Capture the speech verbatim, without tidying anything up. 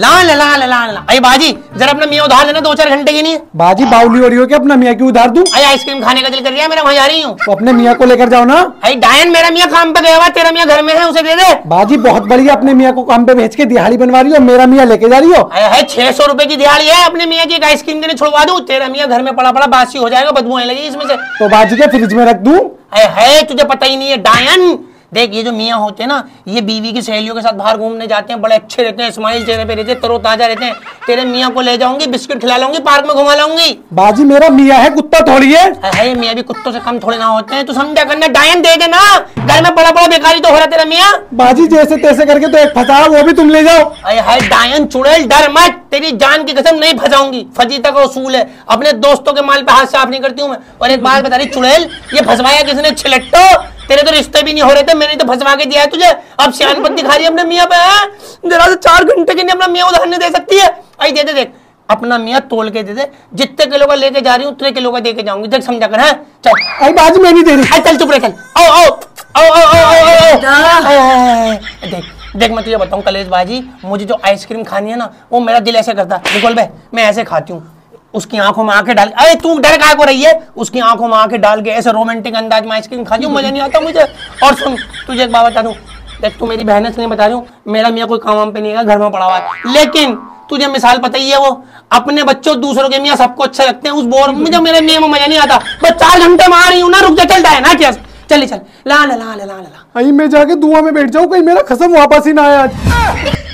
ला ला ला ला ला। अरे बाजी जरा अपना मियाँ उधार देना दो चार घंटे के लिए। बाजी बाउली हो रही हो क्या अपना मियाँ की उधार दूं? अरे आइसक्रीम खाने का दिल कर रहा है मेरा, वहीं जा रही हूँ। तो अपने मियाँ को लेकर जाओ ना। अरे डायन मेरा मियाँ काम पे गया हुआ, तेरा मियाँ घर में है, उसे दे दे। बाजी बहुत बढ़िया, अपने मियाँ को काम पे भेज के दिहाड़ी बनवा रही हो, मेरा मियाँ लेके जा रही हो। अरे छह सौ रूपये की दिहाड़ी है, अपने मियाँ की एक आइसक्रीम देने छुड़वा दूं, तेरा मियाँ घर में पड़ा पड़ा बासी हो जाएगा, बदबू आने लगी इसमें से। तो बाजी के फ्रिज में रख दूं? अरे है तुझे पता ही नहीं है डायन। देख ये जो मियाँ होते हैं ना, ये बीवी की सहेलियों के साथ बाहर घूमने जाते हैं, बड़े अच्छे रहते हैं, स्माइल चेहरे पे रहते हैं, तरोताजा रहते हैं। तेरे मियाँ को ले जाऊंगी, बिस्किट खिला लाऊंगी, पार्क में घुमा लाऊंगी। बाजी मेरा मियाँ है, कुत्ता थोड़ी है। अरे मियाँ भी कुत्तों से कम थोड़े ना होते हैं, तू समझा करना। डायन दे देना, घर में बड़ा बड़ा बेकारी तो हो रहा तेरा मियाँ। बाजी जैसे तैसे करके तो एक फंसा, वो भी तुम ले जाओ। अरे हाय डायन चुड़ैल, डर मत, तेरी जान की कसम नहीं फंसाऊंगी। फजीता का उसूल है, अपने दोस्तों के माल पे हाथ साफ नहीं करती हूँ मैं। और एक बात बता रही चुड़ैल, ये फंसवाया किसने? छिलट्टो, तेरे तो रिश्ते भी नहीं हो रहे थे, मैंने तो फंसवा के दिया है तुझे। अब सियानपत दिखा रही है अपने मियाँ पे, जरा से चार घंटे के लिए अपना मियाँ उधार नहीं दे सकती है। आई दे दे, देख अपना मियाँ तोल के दे दे, जितने किलो का लेके जा रही हूँ उतने किलो का देके जाऊंगी, देख समझा कर। चल मैं नहीं दे रही, चल चुप रहे, चल आओ आओ आओ आओ। देख देख मैं तुझे बताऊँ कलेशबाजी, मुझे जो आइसक्रीम खानी है ना, वो मेरा दिल ऐसे करता निकोल भाई, मैं ऐसे खाती हूँ, उसकी आंखों में आंखें डाल। अरे तू डर काहे को रही है? उसकी आंखों में आंखें डाल के ऐसे रोमांटिक अंदाज में आइसक्रीम खाती हूँ, मजा नहीं आता मुझे। और सुन तुझे एक बात बता दूँ, देख तू मेरी बहन से नहीं बता रही हूँ, मेरा मियाँ कोई काम वाम पे नहीं है, घर में पड़ा हुआ है। लेकिन तुझे मिसाल पता ही है, वो अपने बच्चों दूसरों के मियाँ सबको अच्छे लगते हैं, उस बोर मुझे मेरे मियाँ में मजा नहीं आता। मैं चार घंटे में आ रही हूँ ना, रुक जा, चलता है ना क्या? चल चल ला ला ला ला ला। मैं जाके दुआ में बैठ जाऊँ, कहीं मेरा खसम वापस ही ना आया आज।